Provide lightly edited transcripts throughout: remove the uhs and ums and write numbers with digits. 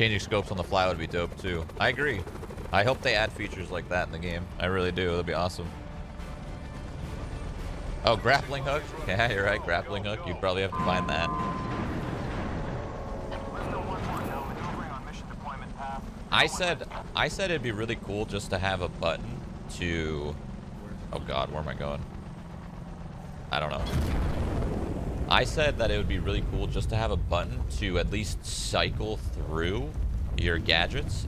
Changing scopes on the fly would be dope too. I agree. I hope they add features like that in the game. I really do. That'd be awesome. Oh, grappling hook? Yeah, you're right. Grappling hook. You probably have to find that. I said it'd be really cool just to have a button to... Oh God, where am I going? I don't know. I said that it would be really cool just to have a button to at least cycle through your gadgets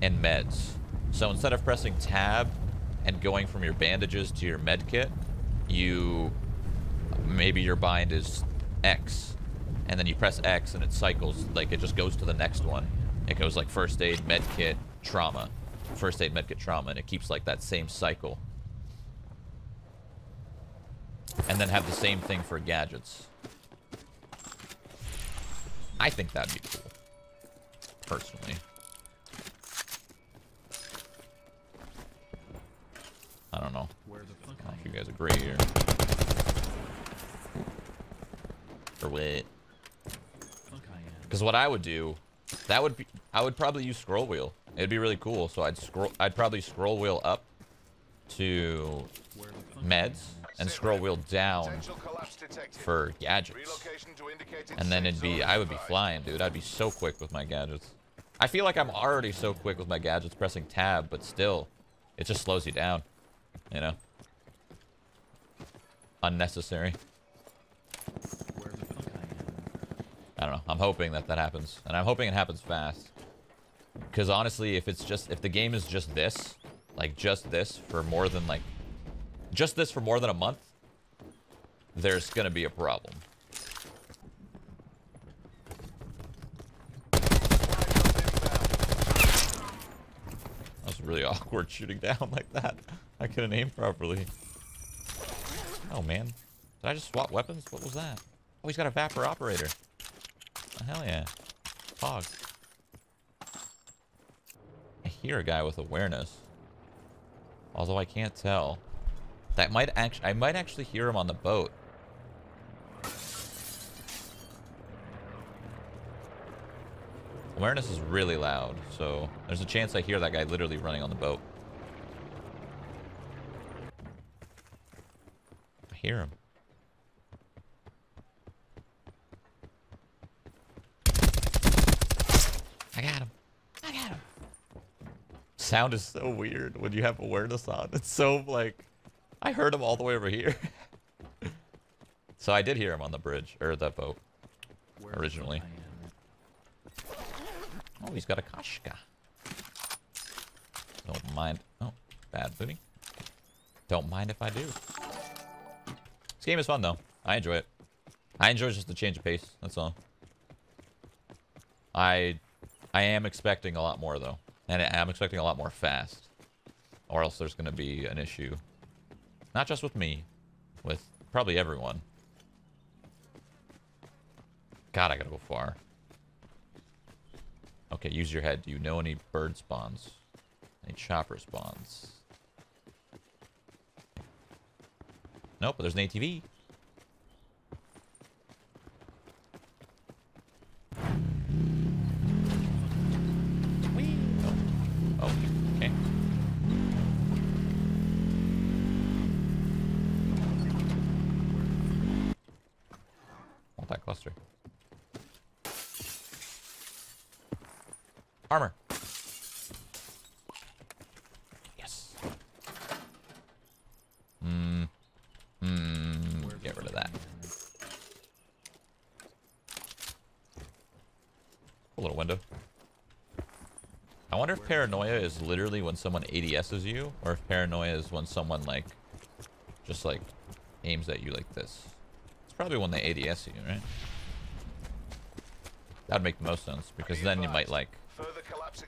and meds. So instead of pressing tab and going from your bandages to your med kit, you, maybe your bind is X, and then you press X and it cycles, like it just goes to the next one. It goes like first aid, med kit, trauma, first aid, med kit, trauma, and it keeps like that same cycle. And then have the same thing for gadgets. I think that'd be cool, personally. I don't know. I don't know if you guys agree here. Or wait. Because what I would do, that would be, I would probably use scroll wheel. It'd be really cool. So I'd probably scroll wheel up to meds and scroll wheel down for gadgets. And then it'd be, I would be flying, dude. I'd be so quick with my gadgets. I feel like I'm already so quick with my gadgets pressing tab, but still, it just slows you down, you know? Unnecessary. I don't know. I'm hoping that that happens, and I'm hoping it happens fast. Because honestly, if it's just, if the game is just this, like just this for more than like, just this for more than a month, there's gonna be a problem. That was really awkward shooting down like that. I couldn't aim properly. Oh man, did I just swap weapons? What was that? Oh, he's got a Vapor Operator. Hell yeah. Pog. I hear a guy with awareness. Although I can't tell. That might actually, I might actually hear him on the boat. Awareness is really loud, so there's a chance I hear that guy literally running on the boat. I hear him. I got him. I got him. Sound is so weird when you have awareness on. It's so like, I heard him all the way over here. So I did hear him on the bridge, or the boat, originally. Oh, he's got a Kashka. Don't mind. Oh, bad booty. Don't mind if I do. This game is fun though. I enjoy it. I enjoy just the change of pace. That's all. I am expecting a lot more though, and I'm expecting a lot more fast, or else there's going to be an issue, not just with me, with probably everyone. God, I gotta go far. Okay, use your head. Do you know any bird spawns? Any chopper spawns? Nope, but there's an ATV. Armor. Yes. Get rid of that. A little window. I wonder if paranoia is literally when someone ADSs you, or if paranoia is when someone like, just like, aims at you like this. It's probably when they ADS you, right? That'd make the most sense, because then you might like,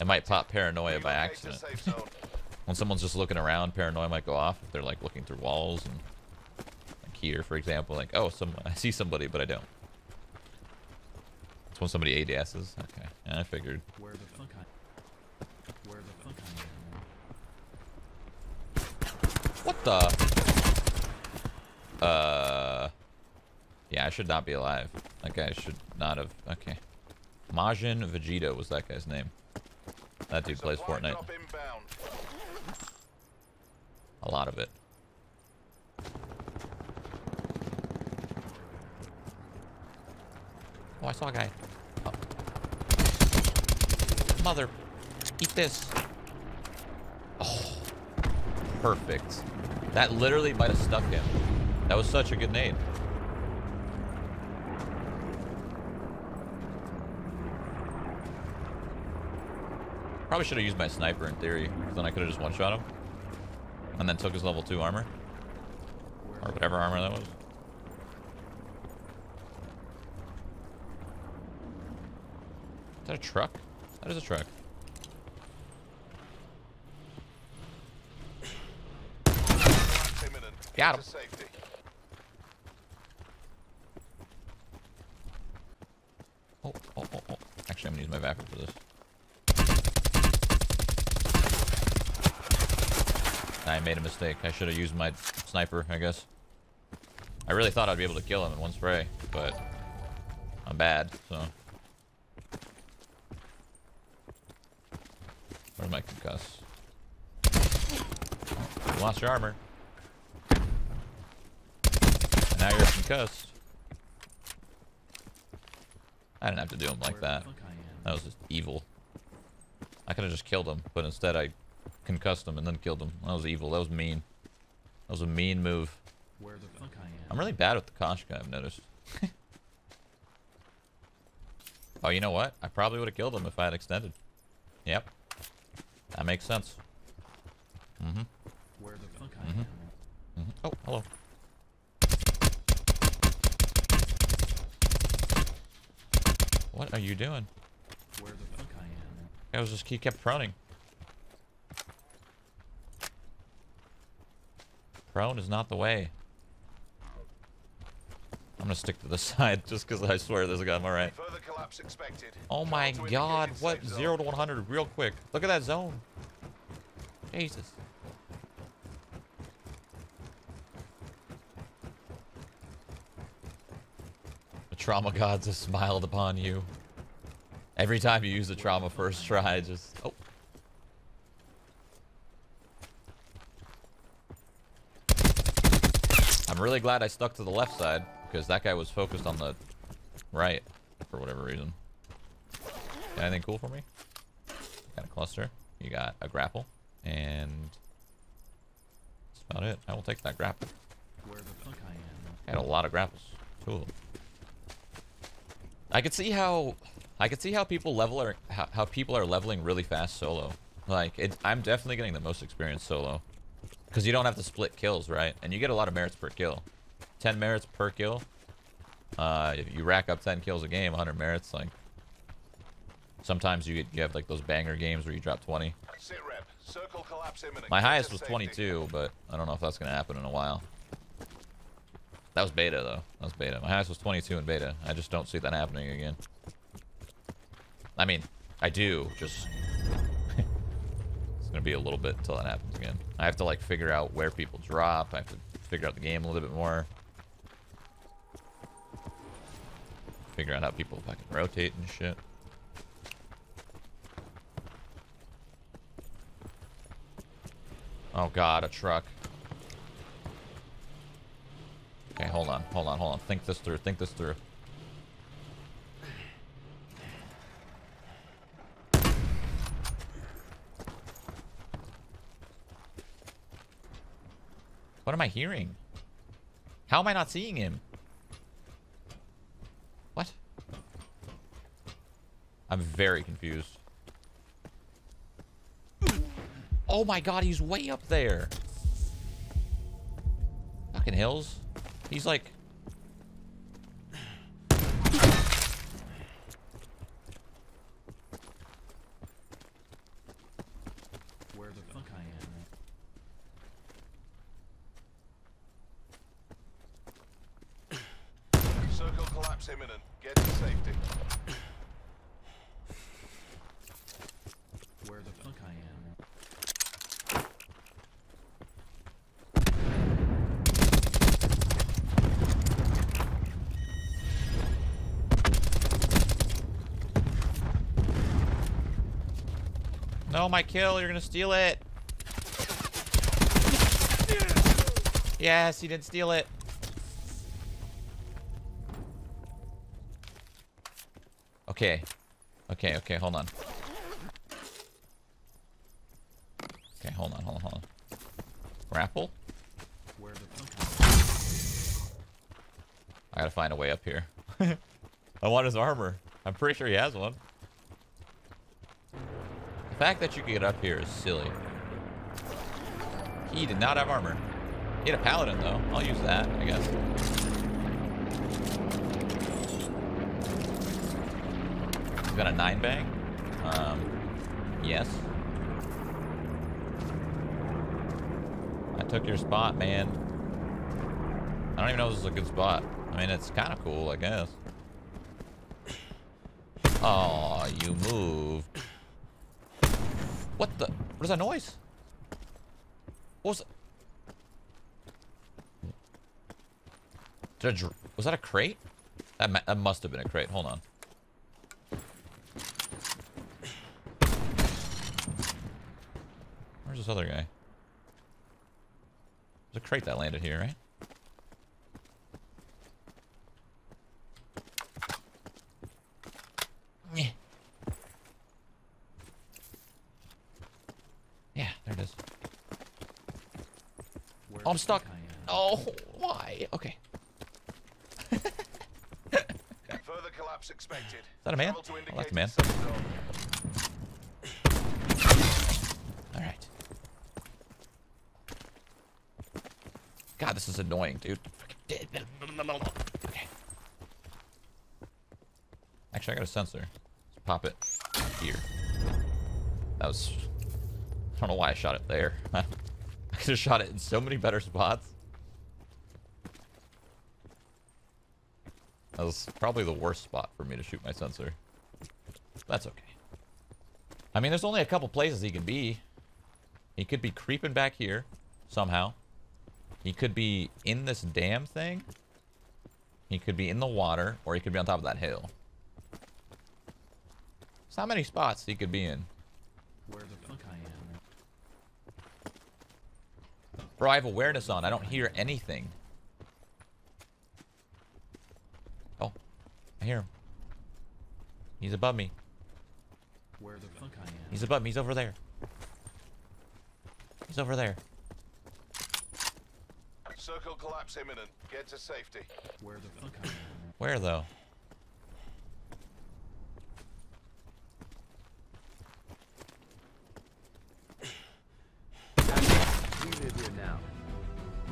it might pop paranoia by accident. When someone's just looking around, paranoia might go off if they're like looking through walls and like here, for example, like, oh, I see somebody, but I don't. It's when somebody ADSs. Okay, yeah, I figured. Where the fuck I... What the? Yeah, I should not be alive. That guy should not have. Okay. Majin Vegeta was that guy's name. That dude plays Fortnite. A lot of it. Oh, I saw a guy. Oh. Mother, eat this. Oh, perfect. That literally might have stuck him. That was such a good nade. Probably should have used my sniper in theory, because then I could have just one-shot him. And then took his level 2 armor. Or whatever armor that was. Is that a truck? That is a truck. Got him. Oh, oh, oh, oh. Actually, I'm going to use my Vapor for this. I made a mistake. I should have used my sniper, I guess. I really thought I'd be able to kill him in one spray, but I'm bad, so. Where's my concuss? Oh, you lost your armor. And now you're concussed. I didn't have to do him like that. That was just evil. I could have just killed him, but instead I concussed him and then killed him. That was evil. That was mean. That was a mean move. Where the fuck I am? I'm really bad with the Koshka, I've noticed. Oh, you know what? I probably would have killed him if I had extended. Yep. That makes sense. Mm-hmm. Where the fuck I am? Mm-hmm. Oh, hello. What are you doing? Where the fuck I am? I was just, he kept proning. Prone is not the way. I'm gonna stick to the side just because I swear there's a guy. I'm alright. Oh my god, what? 0 to 100 real quick. Look at that zone. Jesus. The trauma gods have smiled upon you. Every time you use the trauma first try, just... Oh. I'm really glad I stuck to the left side, because that guy was focused on the right for whatever reason. Got anything cool for me? Got a cluster. You got a grapple. And that's about it. I will take that grapple. Where the fuck I am? I had a lot of grapples. Cool. I could see how people are leveling really fast solo. Like I'm definitely getting the most experience solo. Because you don't have to split kills, right? And you get a lot of merits per kill. 10 merits per kill. If you rack up 10 kills a game, 100 merits. Like sometimes you have like those banger games where you drop 20. My highest was 22, but I don't know if that's gonna happen in a while. That was beta though. That was beta. My highest was 22 in beta. I just don't see that happening again. I mean, I do. Just. Gonna be a little bit until that happens again. I have to like figure out where people drop. I have to figure out the game a little bit more. Figure out how people fucking rotate and shit. Oh god, a truck. Okay, hold on. Think this through. What am I hearing? How am I not seeing him? What? I'm very confused. Oh my god, he's way up there. Fucking hills. He's like... No, my kill. You're gonna steal it. Yes, he didn't steal it. Okay. Okay, okay, hold on. Okay, hold on, hold on, hold on. Grapple? I gotta find a way up here. I want his armor. I'm pretty sure he has one. The fact that you can get up here is silly. He did not have armor. He had a paladin though. I'll use that, I guess. He's got a 9 bag? Yes. I took your spot, man. I don't even know if this is a good spot. I mean, it's kind of cool, I guess. Oh, you moved. What the? What is that noise? What was that? Was that a crate? That must have been a crate. Hold on. Where's this other guy? There's a crate that landed here, right? Oh, I'm stuck. Oh, why? Okay. Further collapse expected. Is that a man? Oh, that's a man. All right. God, this is annoying, dude. Okay. Actually, I got a sensor. Let's pop it here. That was. I don't know why I shot it there. I could have shot it in so many better spots. That was probably the worst spot for me to shoot my sensor. That's okay. I mean, there's only a couple places he could be. He could be creeping back here somehow. He could be in this damn thing. He could be in the water, or he could be on top of that hill. There's not many spots he could be in. Where the fuck I am? Bro, I have awareness on. I don't hear anything. Oh, I hear him. He's above me. Where the fuck I am? He's above me. He's over there. He's over there. Circle collapse imminent. Get to safety. Where the fuck I am? Where though?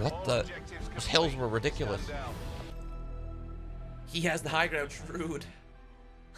What the? Those hills were ridiculous. He has the high ground, Shroud.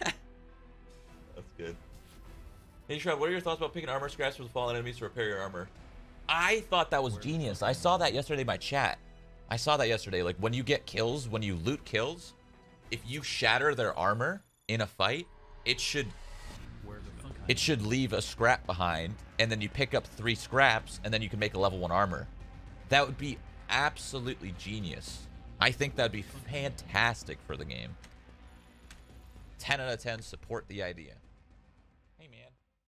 That's good. Hey, Shroud, what are your thoughts about picking armor scraps from fallen enemies to repair your armor? I thought that was genius. I saw that yesterday in my chat. I saw that yesterday. Like, when you get kills, when you loot kills, if you shatter their armor in a fight, it should leave a scrap behind, and then you pick up 3 scraps, and then you can make a level 1 armor. That would be absolutely genius. I think that'd be fantastic for the game. 10 out of 10 support the idea.